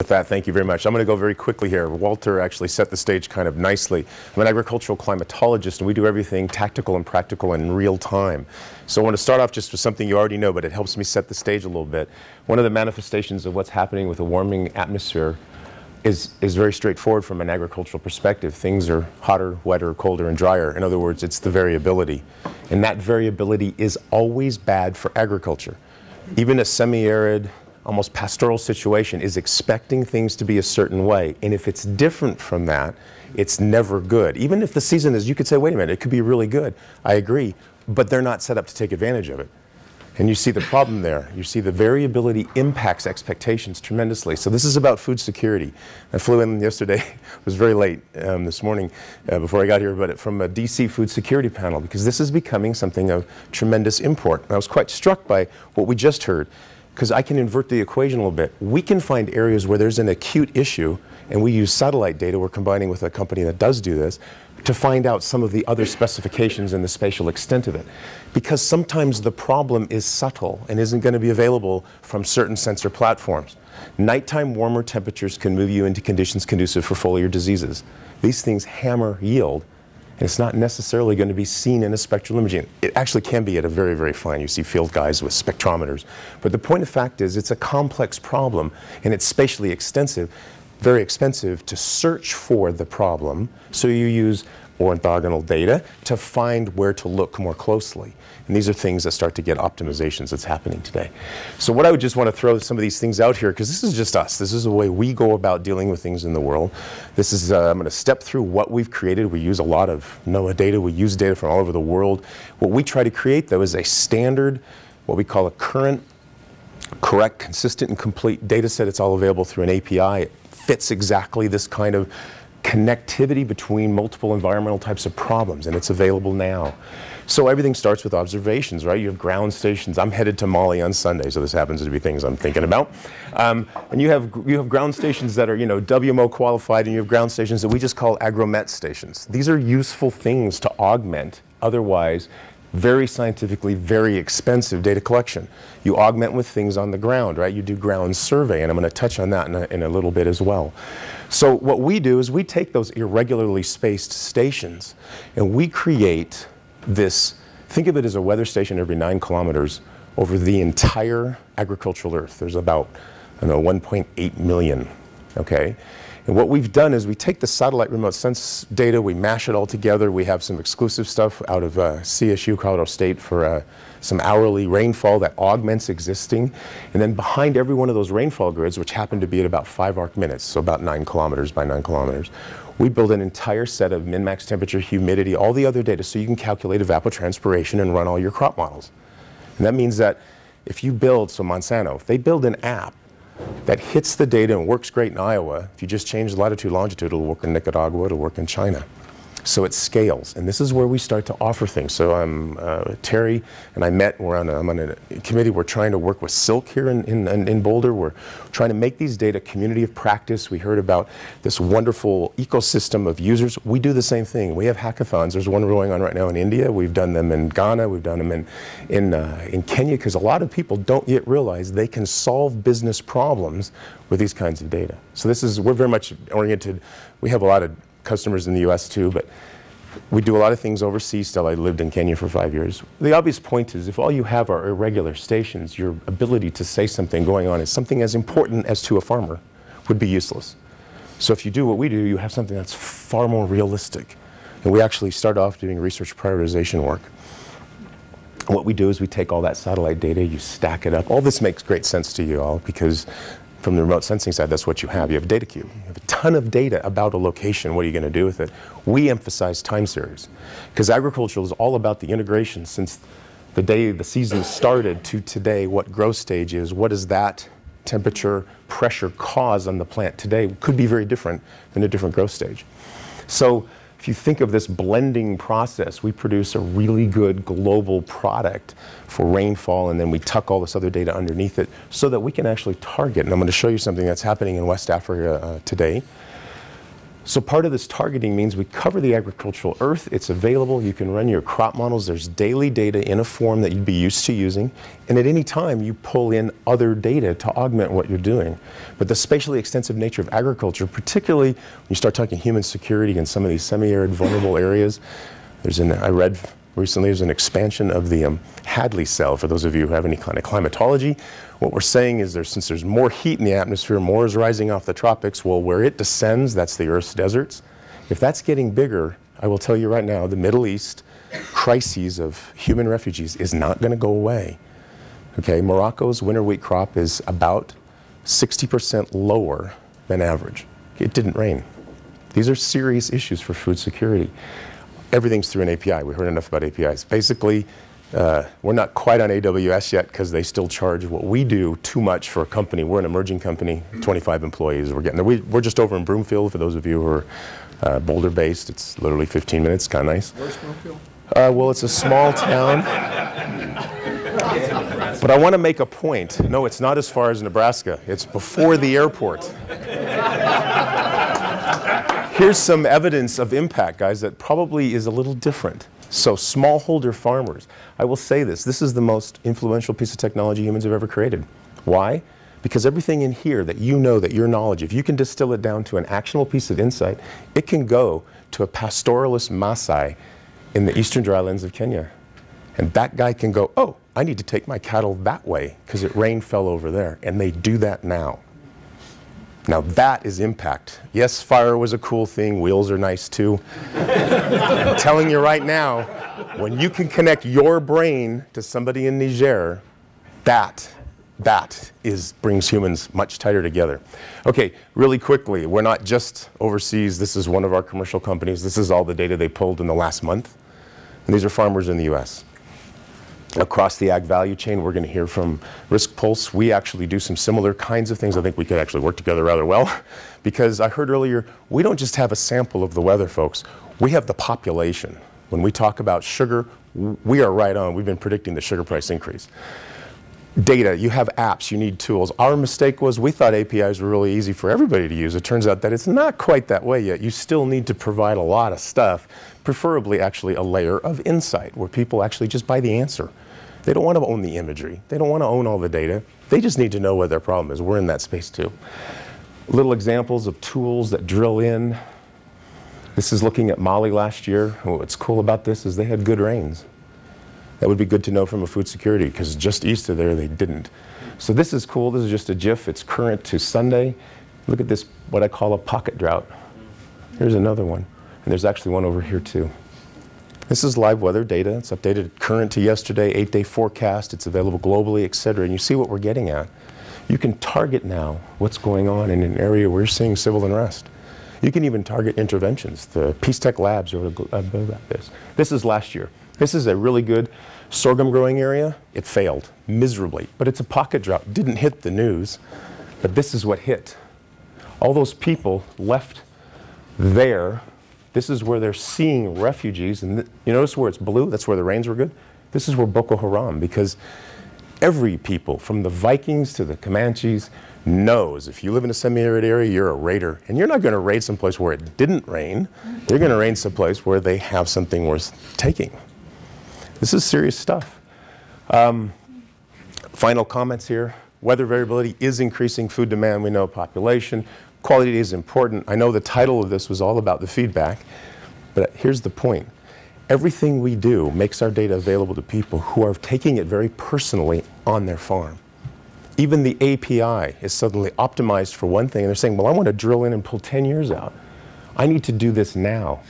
With that, thank you very much. I'm going to go very quickly here. Walter actually set the stage kind of nicely. I'm an agricultural climatologist, and we do everything tactical and practical in real time. So I want to start off just with something you already know, but it helps me set the stage a little bit. One of the manifestations of what's happening with a warming atmosphere is very straightforward from an agricultural perspective. Things are hotter, wetter, colder, and drier. In other words, it's the variability. And that variability is always bad for agriculture. Even a semi-arid, almost pastoral situation is expecting things to be a certain way. And if it's different from that, it's never good. Even if the season is, you could say, wait a minute, it could be really good. I agree, but they're not set up to take advantage of it. And you see the problem there. You see the variability impacts expectations tremendously. So this is about food security. I flew in yesterday. It was very late this morning before I got here, but from a DC food security panel, because this is becoming something of tremendous import. And I was quite struck by what we just heard, because I can invert the equation a little bit. We can find areas where there's an acute issue, and we use satellite data. We're combining with a company that does do this to find out some of the other specifications and the spatial extent of it. Because sometimes the problem is subtle and isn't going to be available from certain sensor platforms. Nighttime warmer temperatures can move you into conditions conducive for foliar diseases. These things hammer yield, and it's not necessarily going to be seen in a spectral imaging. It actually can be at a very, very fine. You see field guys with spectrometers. But the point of fact is it's a complex problem, and it's spatially extensive. Very expensive to search for the problem, so you use orthogonal data to find where to look more closely. And these are things that start to get optimizations that's happening today. So what I would just want to throw some of these things out here, because this is just us. This is the way we go about dealing with things in the world. This is, I'm going to step through what we've created. We use a lot of NOAA data. We use data from all over the world. What we try to create, though, is a standard, what we call a current, correct, consistent, and complete data set. It's all available through an API. It fits exactly this kind of connectivity between multiple environmental types of problems, and it's available now. So everything starts with observations, right? You have ground stations. I'm headed to Mali on Sunday, so this happens to be things I'm thinking about. And you have ground stations that are, you know, WMO qualified, and you have ground stations that we just call agromet stations. These are useful things to augment otherwise very scientifically, very expensive data collection. You augment with things on the ground, right? You do ground survey, and I'm going to touch on that in a little bit as well. So what we do is we take those irregularly spaced stations, and we create this, think of it as a weather station every 9 kilometers over the entire agricultural earth. There's about, I don't know, 1.8 million, okay? And what we've done is we take the satellite remote sense data, we mash it all together. We have some exclusive stuff out of CSU, Colorado State, for some hourly rainfall that augments existing. And then behind every one of those rainfall grids, which happen to be at about 5 arc minutes, so about 9 kilometers by 9 kilometers, we build an entire set of min-max temperature, humidity, all the other data, so you can calculate evapotranspiration and run all your crop models. And that means that if you build, so Monsanto, if they build an app that hits the data and works great in Iowa, if you just change the latitude, longitude, it'll work in Nicaragua, it'll work in China. So it scales, and this is where we start to offer things. So I'm Terry, and I met, I'm on a committee, we're trying to work with Silk here in Boulder. We're trying to make these data community of practice. We heard about this wonderful ecosystem of users. We do the same thing. We have hackathons. There's one going on right now in India. We've done them in Ghana. We've done them in Kenya, because a lot of people don't yet realize they can solve business problems with these kinds of data. So this is, we're very much oriented, we have a lot of customers in the US too, but we do a lot of things overseas still. I lived in Kenya for 5 years. The obvious point is if all you have are irregular stations, your ability to say something going on is something as important as to a farmer would be useless. So if you do what we do, you have something that's far more realistic. And we actually start off doing research prioritization work. And what we do is we take all that satellite data, you stack it up. All this makes great sense to you all, because from the remote sensing side, that's what you have. You have a data cube. You have a ton of data about a location. What are you going to do with it? We emphasize time series, because agriculture is all about the integration since the day the season started to today, what growth stage is, what does that temperature, pressure cause on the plant today could be very different than a different growth stage. So if you think of this blending process, we produce a really good global product for rainfall, and then we tuck all this other data underneath it so that we can actually target. And I'm going to show you something that's happening in West Africa today. So part of this targeting means we cover the agricultural earth. It's available. You can run your crop models. There's daily data in a form that you'd be used to using. And at any time, you pull in other data to augment what you're doing. But the spatially extensive nature of agriculture, particularly when you start talking human security in some of these semi-arid, vulnerable areas, there's an, I read recently, there's an expansion of the Hadley cell, for those of you who have any kind of climatology. What we're saying is since there's more heat in the atmosphere, more is rising off the tropics. Well, where it descends, that's the Earth's deserts. If that's getting bigger, I will tell you right now, the Middle East crises of human refugees is not going to go away. Okay, Morocco's winter wheat crop is about 60% lower than average. It didn't rain. These are serious issues for food security. Everything's through an API. We heard enough about APIs. Basically, we're not quite on AWS yet because they still charge what we do too much for a company. We're an emerging company, 25 employees. We're getting there. We're just over in Broomfield. For those of you who are Boulder-based, it's literally 15 minutes. Kind of nice. Where's Broomfield? Well, it's a small town. But I want to make a point. No, it's not as far as Nebraska. It's before the airport. Here's some evidence of impact, guys, that probably is a little different. So smallholder farmers, I will say this. This is the most influential piece of technology humans have ever created. Why? Because everything in here that you know, that your knowledge, if you can distill it down to an actionable piece of insight, it can go to a pastoralist Maasai in the eastern drylands of Kenya. And that guy can go, oh, I need to take my cattle that way because it rain fell over there. And they do that now. Now that is impact. Yes, fire was a cool thing. Wheels are nice too. I'm telling you right now, when you can connect your brain to somebody in Niger, that brings humans much tighter together. Okay, really quickly, we're not just overseas. This is one of our commercial companies. This is all the data they pulled in the last month. And these are farmers in the US. Across the ag value chain, we're going to hear from Risk Pulse. We actually do some similar kinds of things. I think we could actually work together rather well because I heard earlier, we don't just have a sample of the weather, folks. We have the population. When we talk about sugar, we are right on. We've been predicting the sugar price increase. Data, you have apps, you need tools. Our mistake was we thought APIs were really easy for everybody to use. It turns out that it's not quite that way yet. You still need to provide a lot of stuff, preferably actually a layer of insight where people actually just buy the answer. They don't want to own the imagery. They don't want to own all the data. They just need to know what their problem is. We're in that space too. Little examples of tools that drill in. This is looking at Mali last year. What's cool about this is they had good rains. That would be good to know from a food security because just east of there, they didn't. So this is cool. This is just a GIF. It's current to Sunday. Look at this, what I call a pocket drought. Here's another one. And there's actually one over here too. This is live weather data. It's updated current to yesterday, 8-day forecast. It's available globally, et cetera. And you see what we're getting at. You can target now what's going on in an area where you're seeing civil unrest. You can even target interventions. The Peace Tech Labs wrote about this. This is last year. This is a really good sorghum growing area. It failed miserably, but it's a pocket drought. Didn't hit the news, but this is what hit. All those people left there. This is where they're seeing refugees. And you notice where it's blue? That's where the rains were good. This is where Boko Haram, because every people from the Vikings to the Comanches knows if you live in a semi-arid area, you're a raider. And you're not going to raid someplace where it didn't rain. You're going to raid someplace where they have something worth taking. This is serious stuff. Final comments here. Weather variability is increasing food demand. We know population. Quality is important. I know the title of this was all about the feedback, but here's the point. Everything we do makes our data available to people who are taking it very personally on their farm. Even the API is suddenly optimized for one thing, and they're saying, well, I want to drill in and pull 10 years out. I need to do this now.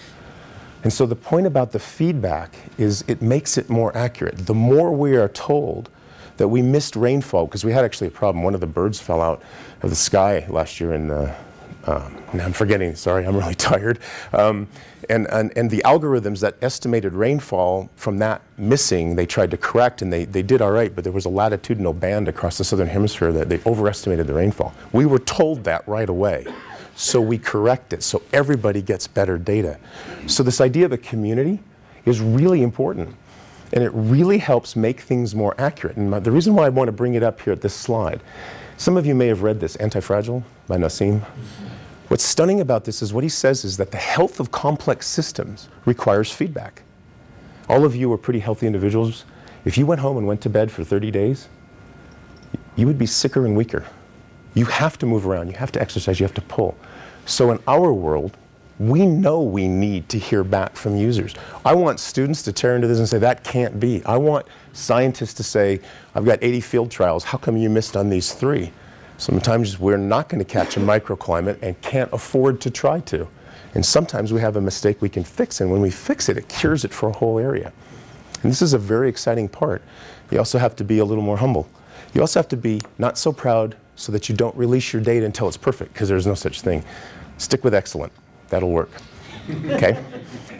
And so the point about the feedback is it makes it more accurate. The more we are told that we missed rainfall, because we had actually a problem. One of the birds fell out of the sky last year in the, I'm forgetting, sorry, I'm really tired. And the algorithms that estimated rainfall from that missing, they tried to correct, and they did all right, but there was a latitudinal band across the southern hemisphere that they overestimated the rainfall. We were told that right away. So we correct it, so everybody gets better data. So this idea of a community is really important, and it really helps make things more accurate. And the reason why I want to bring it up here at this slide, some of you may have read this, Antifragile by Nassim. What's stunning about this is what he says is that the health of complex systems requires feedback. All of you are pretty healthy individuals. If you went home and went to bed for 30 days, you would be sicker and weaker. You have to move around, you have to exercise, you have to pull. So in our world, we know we need to hear back from users. I want students to tear into this and say, that can't be. I want scientists to say, I've got 80 field trials, how come you missed on these 3? Sometimes we're not going to catch a microclimate and can't afford to try to. And sometimes we have a mistake we can fix, and when we fix it, it cures it for a whole area. And this is a very exciting part. You also have to be a little more humble. You also have to be not so proud so that you don't release your data until it's perfect, because there's no such thing. Stick with excellent. That'll work. Okay?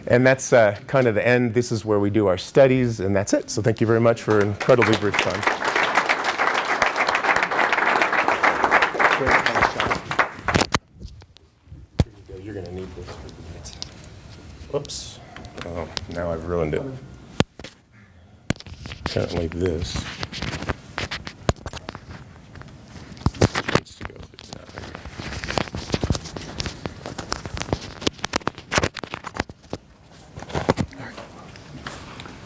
And that's kind of the end. This is where we do our studies, and that's it. So thank you very much for an incredibly brief time. Oops. Oh, now I've ruined it. Apparently this.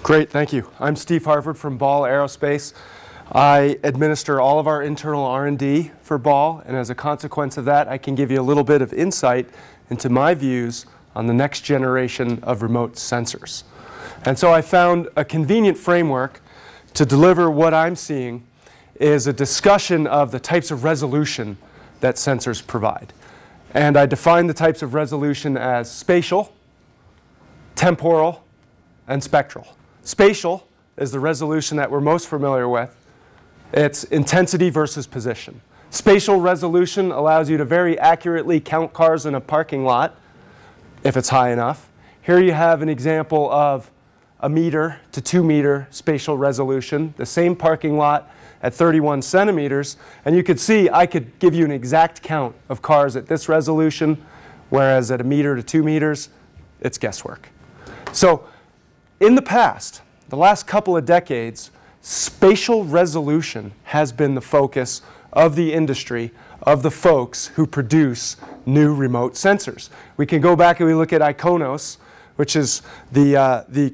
Great, thank you. I'm Steve Harford from Ball Aerospace. I administer all of our internal R&D for Ball, and as a consequence of that, I can give you a little bit of insight into my views on the next generation of remote sensors. And so I found a convenient framework to deliver what I'm seeing is a discussion of the types of resolution that sensors provide. And I define the types of resolution as spatial, temporal, and spectral. Spatial is the resolution that we're most familiar with. It's intensity versus position. Spatial resolution allows you to very accurately count cars in a parking lot if it's high enough. Here you have an example of a meter to 2 meter spatial resolution, the same parking lot at 31 centimeters. And you could see I could give you an exact count of cars at this resolution, whereas at a meter to 2 meters, it's guesswork. So in the past, the last couple of decades, spatial resolution has been the focus of the industry, of the folks who produce new remote sensors. We can go back and we look at Ikonos, which is the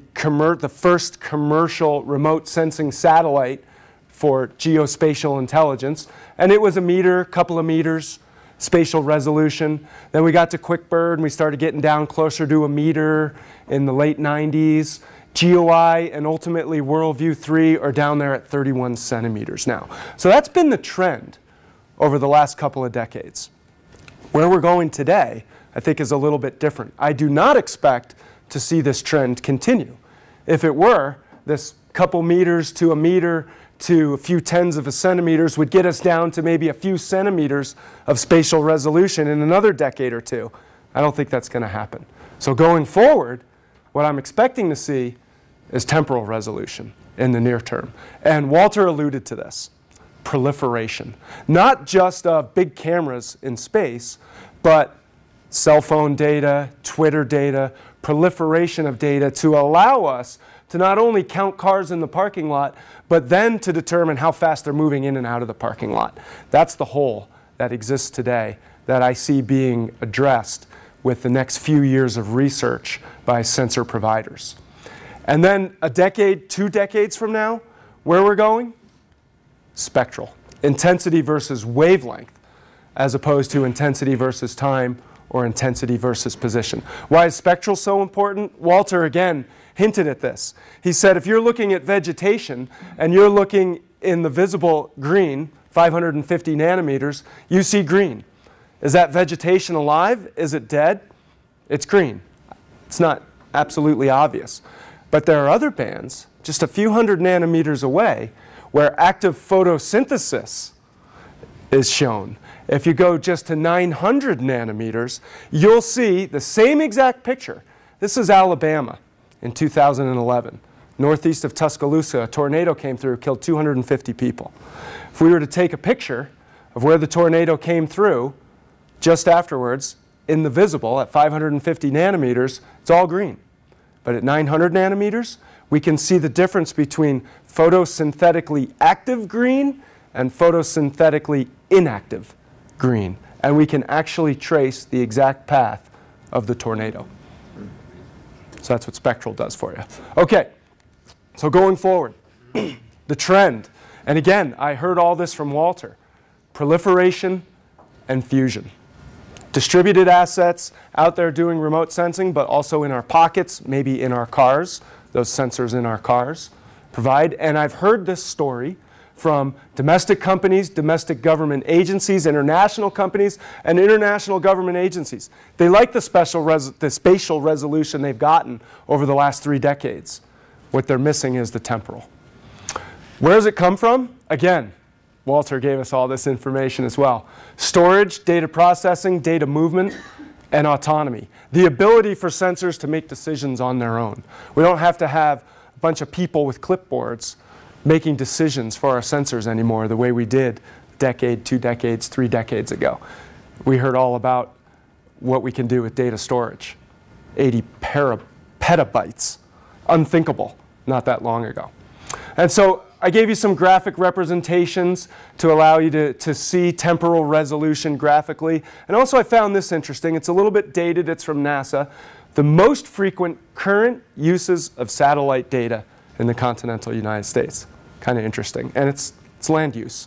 first commercial remote sensing satellite for geospatial intelligence. And it was a meter, couple of meters, spatial resolution. Then we got to QuickBird, and we started getting down closer to a meter in the late 90s. GOI and ultimately Worldview 3 are down there at 31 centimeters now. So that's been the trend over the last couple of decades. Where we're going today, I think, is a little bit different. I do not expect to see this trend continue. If it were, this couple meters to a meter to a few tens of a centimeters would get us down to maybe a few centimeters of spatial resolution in another decade or two. I don't think that's going to happen. So going forward, what I'm expecting to see is temporal resolution in the near term. And Walter alluded to this. Proliferation, not just of big cameras in space, but cell phone data, Twitter data, proliferation of data to allow us to not only count cars in the parking lot, but then to determine how fast they're moving in and out of the parking lot. That's the hole that exists today that I see being addressed with the next few years of research by sensor providers. And then a decade, 2 decades from now, where we're going? Spectral. Intensity versus wavelength, as opposed to intensity versus time or intensity versus position. Why is spectral so important? Walter, again, hinted at this. He said, if you're looking at vegetation and you're looking in the visible green, 550 nanometers, you see green. Is that vegetation alive? Is it dead? It's green. It's not absolutely obvious. But there are other bands, just a few hundred nanometers away, where active photosynthesis is shown. If you go just to 900 nanometers, you'll see the same exact picture. This is Alabama in 2011. Northeast of Tuscaloosa, a tornado came through, killed 250 people. If we were to take a picture of where the tornado came through just afterwards, in the visible at 550 nanometers, it's all green. But at 900 nanometers, we can see the difference between photosynthetically active green and photosynthetically inactive green. and we can actually trace the exact path of the tornado. So that's what spectral does for you. Okay, so going forward, the trend. And again, I heard all this from Walter. Proliferation and fusion. Distributed assets out there doing remote sensing, but also in our pockets, maybe in our cars, those sensors in our cars provide. And I've heard this story from domestic companies, domestic government agencies, international companies, and international government agencies. They like the spatial resolution they've gotten over the last 3 decades. What they're missing is the temporal. Where does it come from? Again, Walter gave us all this information as well. Storage, data processing, data movement, and autonomy. The ability for sensors to make decisions on their own. We don't have to have a bunch of people with clipboards making decisions for our sensors anymore the way we did a decade, 2 decades, 3 decades ago. We heard all about what we can do with data storage. 80 petabytes. Unthinkable not that long ago. And so I gave you some graphic representations to allow you to see temporal resolution graphically. And also I found this interesting. It's a little bit dated. It's from NASA. The most frequent current uses of satellite data in the continental United States. Kind of interesting. And it's land use,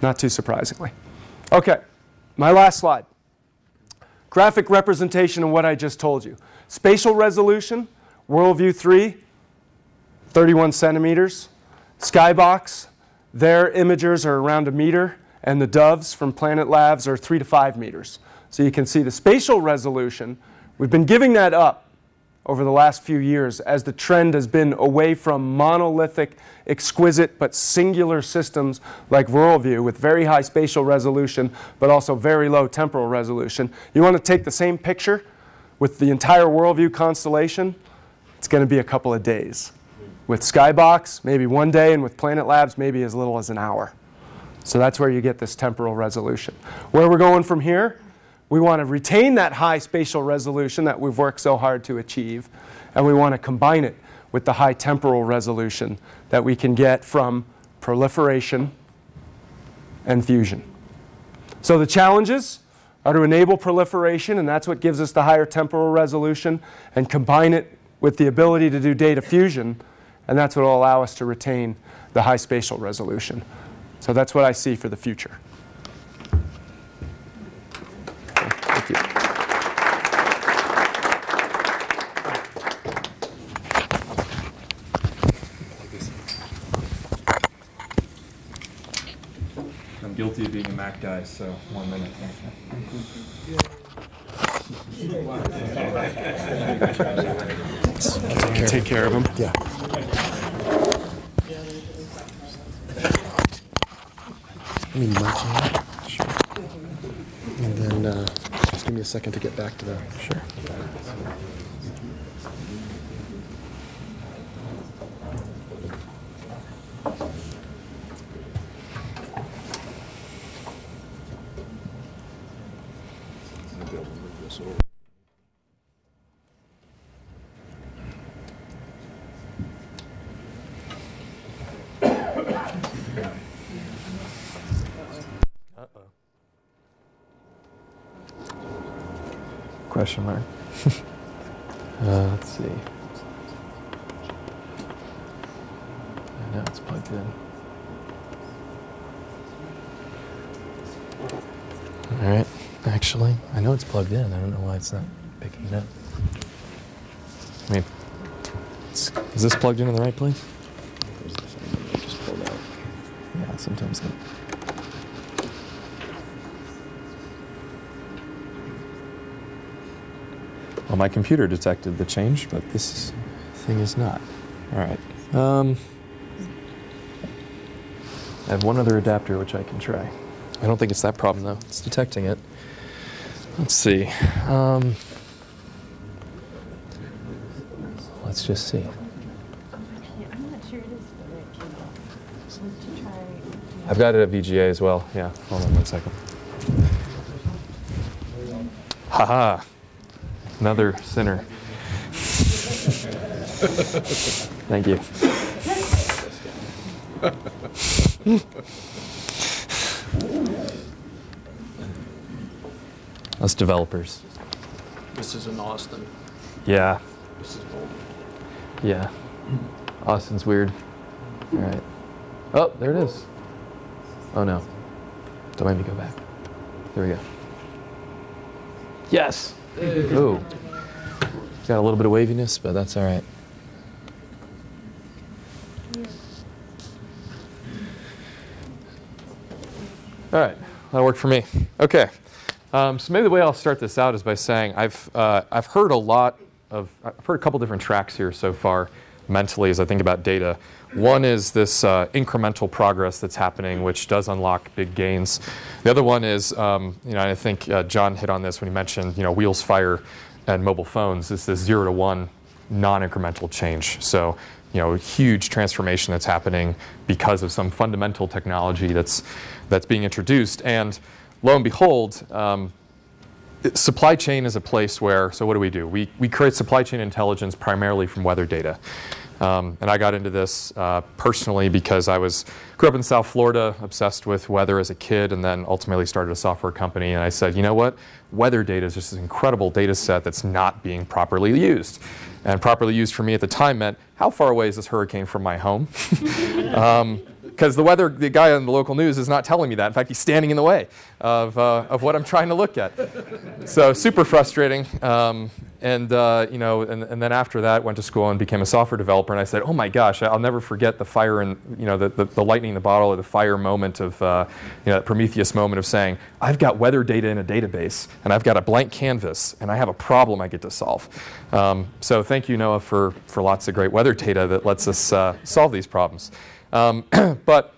not too surprisingly. OK, my last slide. Graphic representation of what I just told you. Spatial resolution, Worldview 3, 31 centimeters. Skybox, their imagers are around 1 meter. And the doves from Planet Labs are 3 to 5 meters. So you can see the spatial resolution. We've been giving that up over the last few years as the trend has been away from monolithic, exquisite, but singular systems like Worldview with very high spatial resolution, but also very low temporal resolution. You want to take the same picture with the entire Worldview constellation? It's going to be a couple of days. With Skybox, maybe 1 day, and with Planet Labs, maybe as little as an hour. So that's where you get this temporal resolution. Where we're going from here? We want to retain that high spatial resolution that we've worked so hard to achieve, and we want to combine it with the high temporal resolution that we can get from proliferation and fusion. So the challenges are to enable proliferation, and that's what gives us the higher temporal resolution, and combine it with the ability to do data fusion, and that's what will allow us to retain the high spatial resolution. So that's what I see for the future. I'm guilty of being a Mac guy, so 1 minute. Take care of him. Yeah. I mean, sure. And then just give me a second to get back to that. Sure. Question mark. Let's see. Now it's plugged in. All right. Actually, I know it's plugged in. I don't know why it's not picking it up. I mean, is this plugged in the right place? I just pulled out. Yeah, sometimes not. Well, my computer detected the change, but this thing is not. All right. I have one other adapter, which I can try. I don't think it's that problem, though. It's detecting it. Let's see. Let's just see. I'm not sure it is the right cable. So let's try. I've got it at VGA as well. Yeah. Hold on 1 second. Haha. Another sinner. Thank you. us developers. This is in Austin. Yeah. This is Boulder. Yeah. Austin's weird. All right. Oh, there it is. Oh, no. Don't let me go back. There we go. Yes. Ooh. It's got a little bit of waviness, but that's all right. All right. That'll work for me. OK. So maybe the way I'll start this out is by saying I've heard a lot of, I've heard a couple different tracks here so far mentally as I think about data. One is this incremental progress that's happening, which does unlock big gains. The other one is, you know, I think John hit on this when he mentioned, you know, wheels, fire, and mobile phones. It's this 0 to 1 non-incremental change. So, you know, a huge transformation that's happening because of some fundamental technology that's being introduced. And lo and behold, supply chain is a place where, so what do? We create supply chain intelligence primarily from weather data. And I got into this personally because I grew up in South Florida, obsessed with weather as a kid, and then ultimately started a software company. And I said, you know what? Weather data is just an incredible data set that's not being properly used. And properly used for me at the time meant, how far away is this hurricane from my home? Because the guy on the local news is not telling me that. In fact, he's standing in the way of what I'm trying to look at. So super frustrating. You know, and then after that, went to school and became a software developer. And I said, oh my gosh, I'll never forget the fire and you know the lightning in the bottle or the fire moment of you know, that Prometheus moment of saying, I've got weather data in a database and I've got a blank canvas and I have a problem I get to solve. So thank you, NOAA, for lots of great weather data that lets us solve these problems. But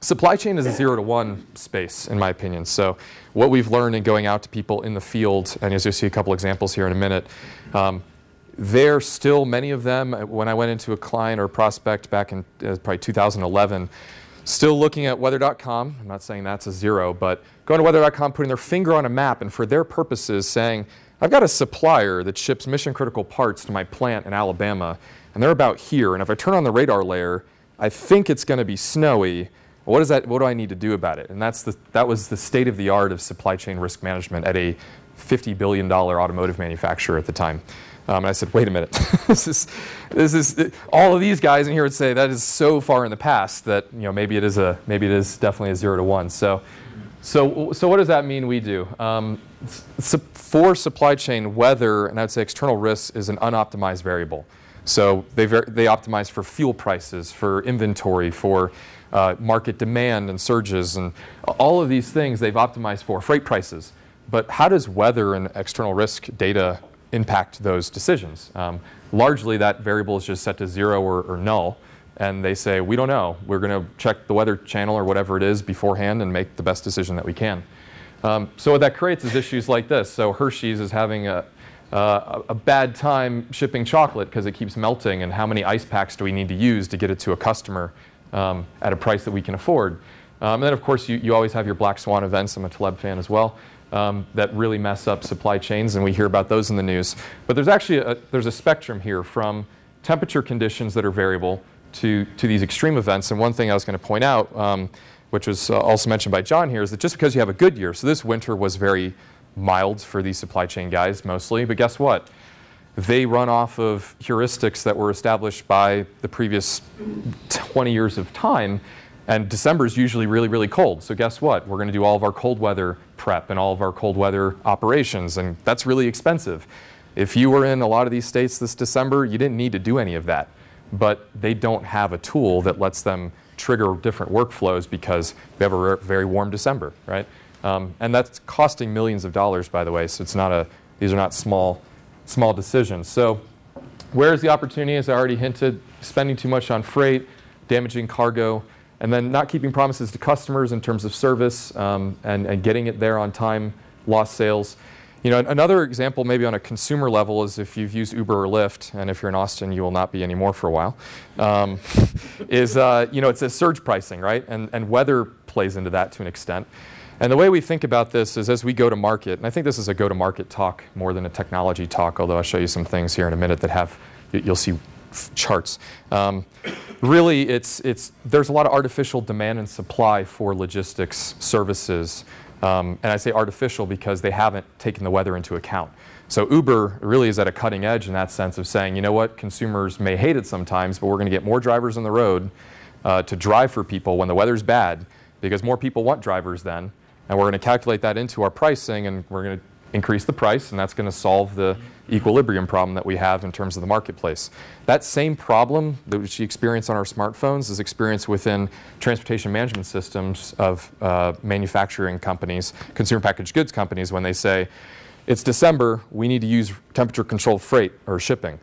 supply chain is a 0 to 1 space, in my opinion. So what we've learned in going out to people in the field, and as you'll see a couple examples here in a minute, they're still, many of them, when I went into a client or a prospect back in probably 2011, still looking at weather.com. I'm not saying that's a 0, but going to weather.com, putting their finger on a map, and for their purposes saying, I've got a supplier that ships mission-critical parts to my plant in Alabama, and they're about here. And if I turn on the radar layer, I think it's going to be snowy. What is that? What do I need to do about it? And that was the state of the art of supply chain risk management at a $50 billion automotive manufacturer at the time. And I said, wait a minute. this is all of these guys in here would say that is so far in the past that you know maybe it is definitely a 0 to 1. So what does that mean we do? For supply chain, weather and I'd say external risks is an unoptimized variable. So they optimize for fuel prices, for inventory, for market demand and surges, and all of these things they've optimized for, freight prices. But how does weather and external risk data impact those decisions? Largely, that variable is just set to 0 or null. And they say, we don't know. We're going to check the weather channel or whatever it is beforehand and make the best decision that we can. So what that creates is issues like this. So Hershey's is having a bad time shipping chocolate because it keeps melting, and how many ice packs do we need to use to get it to a customer at a price that we can afford? And then, of course, you always have your black swan events. I'm a Taleb fan as well. That really mess up supply chains, and we hear about those in the news. But there's actually there's a spectrum here from temperature conditions that are variable to these extreme events. And one thing I was going to point out, which was also mentioned by John here, is that just because you have a good year, so this winter was very mild for these supply chain guys mostly, but guess what? They run off of heuristics that were established by the previous 20 years of time, and December is usually really, really cold. So guess what? We're going to do all of our cold weather prep and all of our cold weather operations, and that's really expensive. If you were in a lot of these states this December, you didn't need to do any of that, but they don't have a tool that lets them trigger different workflows because they have a very warm December, right? And that's costing millions of dollars, by the way. So it's not these are not small decisions. So where's the opportunity? As I already hinted, spending too much on freight, damaging cargo, and then not keeping promises to customers in terms of service and getting it there on time, lost sales. You know, another example maybe on a consumer level is if you've used Uber or Lyft, and if you're in Austin, you will not be anymore for a while, you know, it says surge pricing, right? And weather plays into that to an extent. And the way we think about this is as we go to market, and I think this is a go-to-market talk more than a technology talk, although I'll show you some things here in a minute that you'll see charts. Really, there's a lot of artificial demand and supply for logistics services. And I say artificial because they haven't taken the weather into account. So Uber really is at a cutting edge in that sense of saying, you know what, consumers may hate it sometimes, but we're going to get more drivers on the road to drive for people when the weather's bad, because more people want drivers then. And we're going to calculate that into our pricing, and we're going to increase the price, and that's going to solve the equilibrium problem that we have in terms of the marketplace. That same problem that we experience on our smartphones is experienced within transportation management systems of manufacturing companies, consumer packaged goods companies, when they say, it's December, we need to use temperature-controlled freight or shipping.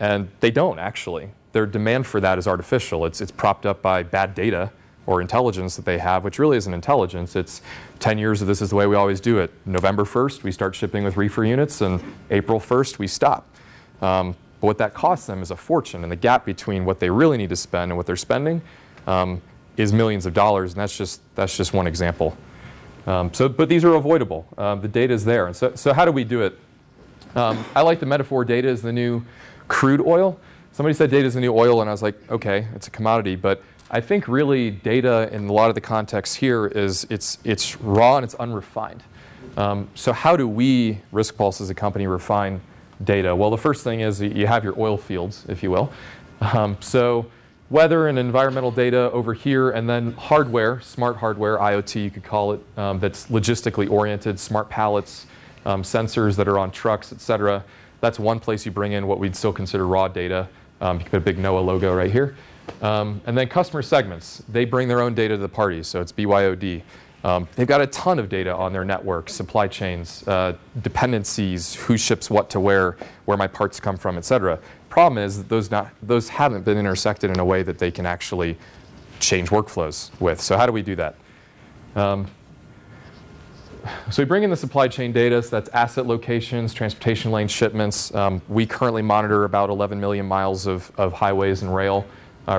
And they don't, actually. Their demand for that is artificial. It's propped up by bad data or intelligence that they have, which really isn't intelligence. It's 10 years of this is the way we always do it. November 1st, we start shipping with reefer units, and April 1st, we stop. But what that costs them is a fortune, and the gap between what they really need to spend and what they're spending is millions of dollars, and that's just one example. But these are avoidable. The data is there. And so how do we do it? I like the metaphor, data is the new crude oil. Somebody said data is the new oil, and I was like, okay, it's a commodity. But I think really data in a lot of the context here is it's raw and it's unrefined. So how do we, Risk Pulse as a company, refine data? Well, the first thing is you have your oil fields, if you will. So weather and environmental data over here, and then hardware, smart hardware, IoT you could call it, that's logistically oriented, smart pallets, sensors that are on trucks, et cetera. That's one place you bring in what we'd still consider raw data. You can put a big NOAA logo right here. And then customer segments, they bring their own data to the party, so it's BYOD. They've got a ton of data on their network, supply chains, dependencies, who ships what to where my parts come from, et cetera. Problem is that those haven't been intersected in a way that they can actually change workflows with. So how do we do that? So we bring in the supply chain data, so that's asset locations, transportation lanes, shipments. We currently monitor about 11 million miles of highways and rail.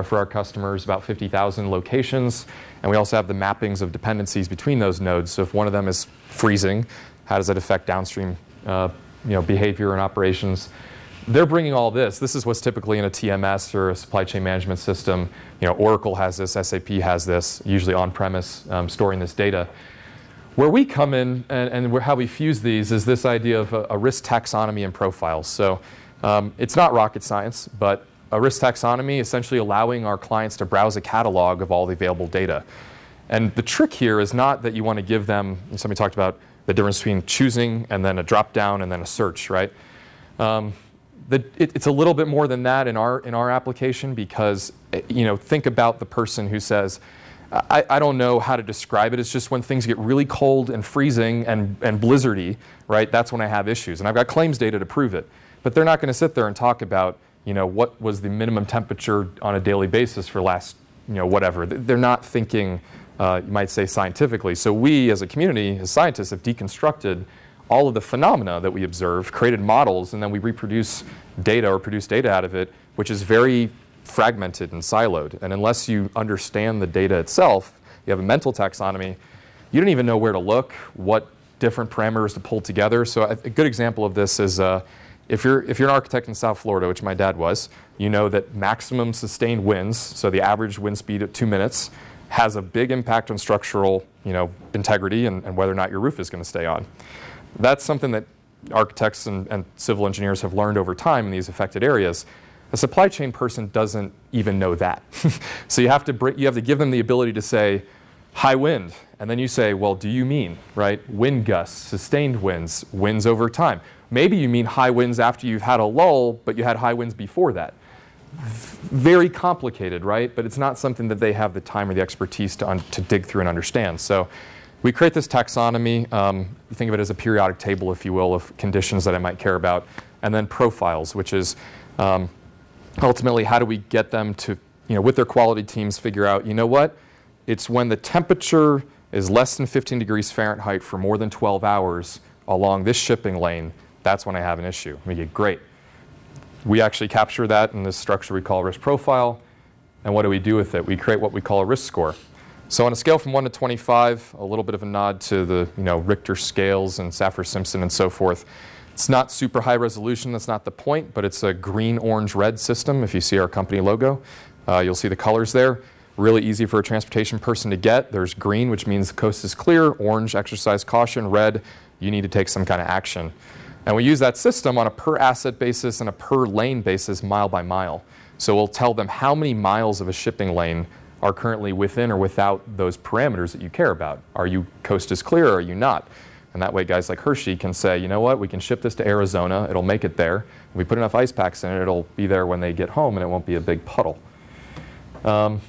For our customers, about 50,000 locations. And we also have the mappings of dependencies between those nodes. So if one of them is freezing, how does that affect downstream behavior and operations? They're bringing all this. This is what's typically in a TMS or a supply chain management system. Oracle has this, SAP has this, usually on-premise, storing this data. Where we come in and how we fuse these is this idea of a risk taxonomy and profiles. So it's not rocket science, but a risk taxonomy, essentially allowing our clients to browse a catalog of all the available data. And the trick here is not that you want to give them, somebody talked about the difference between choosing and then a drop down and then a search, right? It's a little bit more than that in our application, because think about the person who says, I don't know how to describe it. It's just when things get really cold and freezing and blizzardy, right? That's when I have issues. And I've got claims data to prove it. But they're not going to sit there and talk about what was the minimum temperature on a daily basis for last, whatever. They're not thinking, you might say, scientifically. So we, as a community, as scientists, have deconstructed all of the phenomena that we observe, created models, and then we reproduce data or produce data out of it, which is very fragmented and siloed. And unless you understand the data itself, you have a mental taxonomy, you don't even know where to look, what different parameters to pull together. So a good example of this is if you're an architect in South Florida, which my dad was, you know that maximum sustained winds, so the average wind speed at 2 minutes, has a big impact on structural integrity and whether or not your roof is going to stay on. That's something that architects and civil engineers have learned over time in these affected areas. A supply chain person doesn't even know that. So you have to give them the ability to say, high wind. And then you say, well, do you mean, right, wind gusts, sustained winds, winds over time? Maybe you mean high winds after you've had a lull, but you had high winds before that. Very complicated, right? But it's not something that they have the time or the expertise to dig through and understand. So we create this taxonomy. Think of it as a periodic table, if you will, of conditions that I might care about. And then profiles, which is ultimately how do we get them to, with their quality teams, figure out, you know what? It's when the temperature is less than 15 degrees Fahrenheit for more than 12 hours along this shipping lane, that's when I have an issue. We get great. We actually capture that in this structure we call risk profile. And what do we do with it? We create what we call a risk score. So on a scale from 1 to 25, a little bit of a nod to the Richter scales and Saffir-Simpson and so forth, It's not super high resolution, that's not the point, but it's a green, orange, red system. If you see our company logo, you'll see the colors there. Really easy for a transportation person to get. There's green, which means the coast is clear, orange, exercise caution, red, you need to take some kind of action. And we use that system on a per asset basis and a per lane basis, mile by mile. So we'll tell them how many miles of a shipping lane are currently within or without those parameters that you care about. Are you coast is clear or are you not? And that way guys like Hershey can say, you know what, we can ship this to Arizona, it'll make it there. If we put enough ice packs in it, it'll be there when they get home and it won't be a big puddle. And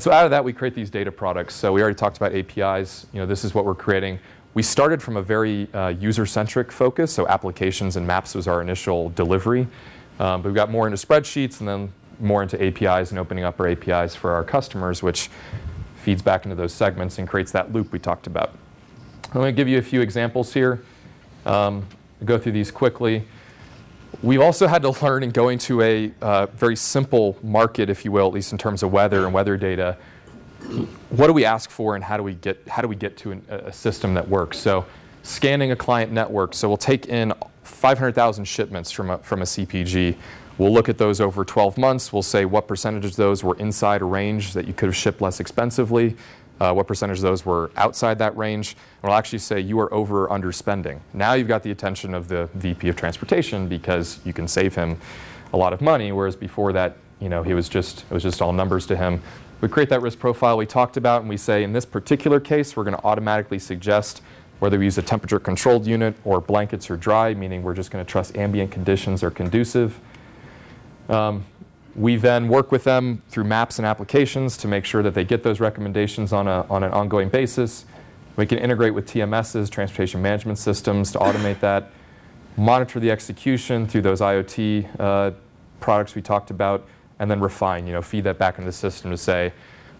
so out of that we create these data products. So we already talked about APIs, you know, this is what we're creating. We started from a very user-centric focus, so applications and maps was our initial delivery. But we got more into spreadsheets and then more into APIs and opening up our APIs for our customers, which feeds back into those segments and creates that loop we talked about. I'm going to give you a few examples here. Go through these quickly. We've also had to learn in going to a very simple market, if you will, at least in terms of weather and weather data, what do we ask for and how do we get to a system that works? So scanning a client network. So we'll take in 500,000 shipments from a CPG. We'll look at those over 12 months. We'll say what percentage of those were inside a range that you could have shipped less expensively, what percentage of those were outside that range. And we'll actually say you are over or underspending. Now you've got the attention of the VP of Transportation because you can save him a lot of money, whereas before that, you know, it was just all numbers to him. We create that risk profile we talked about, and we say in this particular case, we're going to automatically suggest whether we use a temperature-controlled unit or blankets or dry, meaning we're just going to trust ambient conditions are conducive. We then work with them through maps and applications to make sure that they get those recommendations on an ongoing basis. We can integrate with TMSs, transportation management systems, to automate that, monitor the execution through those IoT products we talked about, and then refine, you know, feed that back into the system to say,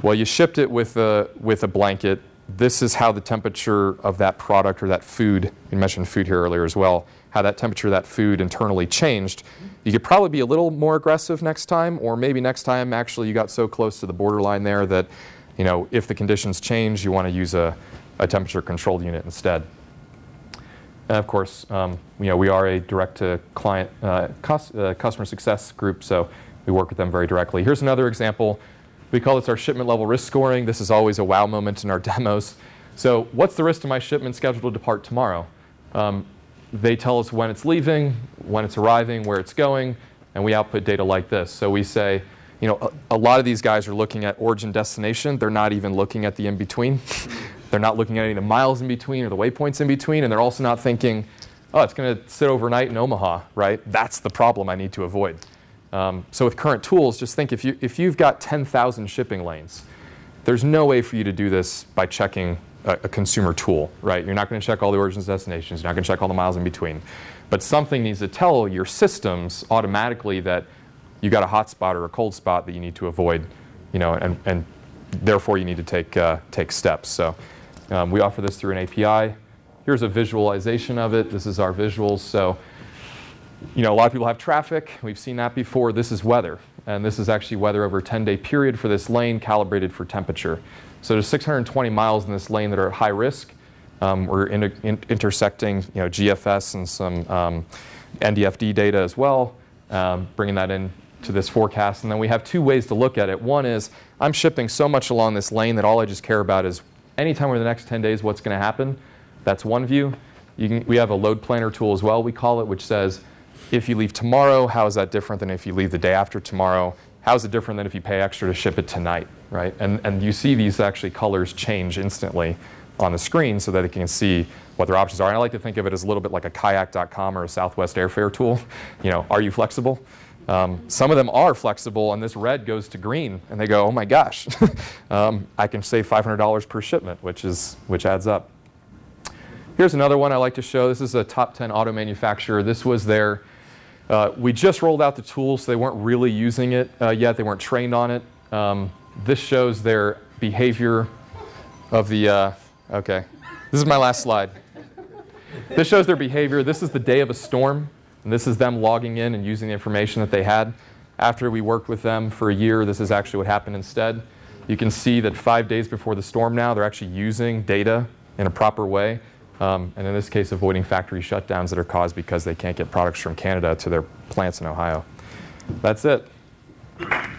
well, you shipped it with a blanket. This is how the temperature of that product or that food, we mentioned food here earlier as well, how that temperature of that food internally changed. You could probably be a little more aggressive next time, or maybe next time actually you got so close to the borderline there that, you know, if the conditions change, you want to use a temperature-controlled unit instead. And of course, you know, we are a direct-to-client customer success group, so we work with them very directly. Here's another example. We call this our shipment-level risk scoring. This is always a wow moment in our demos. So what's the risk to my shipment scheduled to depart tomorrow? They tell us when it's leaving, when it's arriving, where it's going, and we output data like this. So we say, you know, a lot of these guys are looking at origin destination. They're not even looking at the in-between. They're not looking at any of the miles in between or the waypoints in between, and they're also not thinking, oh, it's going to sit overnight in Omaha, right? That's the problem I need to avoid. So with current tools, just think if you've got 10,000 shipping lanes, there's no way for you to do this by checking a consumer tool, right? You're not going to check all the origins and destinations. You're not going to check all the miles in between. But something needs to tell your systems automatically that you got a hot spot or a cold spot that you need to avoid, you know, and therefore you need to take steps. So we offer this through an API. Here's a visualization of it. This is our visuals. So, you know, a lot of people have traffic. We've seen that before. This is weather. And this is actually weather over a 10-day period for this lane calibrated for temperature. So there's 620 miles in this lane that are at high risk. We're intersecting, you know, GFS and some NDFD data as well, bringing that into this forecast. And then we have two ways to look at it. One is I'm shipping so much along this lane that all I just care about is anytime over the next 10 days what's going to happen. That's one view. We have a load planner tool as well, we call it, which says, if you leave tomorrow, how is that different than if you leave the day after tomorrow? How is it different than if you pay extra to ship it tonight, right? And you see these actually colors change instantly on the screen so that it can see what their options are. And I like to think of it as a little bit like a kayak.com or a Southwest Airfare tool. You know, are you flexible? Some of them are flexible, and this red goes to green, and they go, oh my gosh, I can save $500 per shipment, which adds up. Here's another one I like to show. This is a top 10 auto manufacturer. This was their we just rolled out the tool, so they weren't really using it yet. They weren't trained on it. This shows their behavior of the, okay, this is my last slide. This shows their behavior. This is the day of a storm, and this is them logging in and using the information that they had. After we worked with them for a year, this is actually what happened instead. You can see that 5 days before the storm now, they're actually using data in a proper way. And in this case, avoiding factory shutdowns that are caused because they can't get products from Canada to their plants in Ohio. That's it.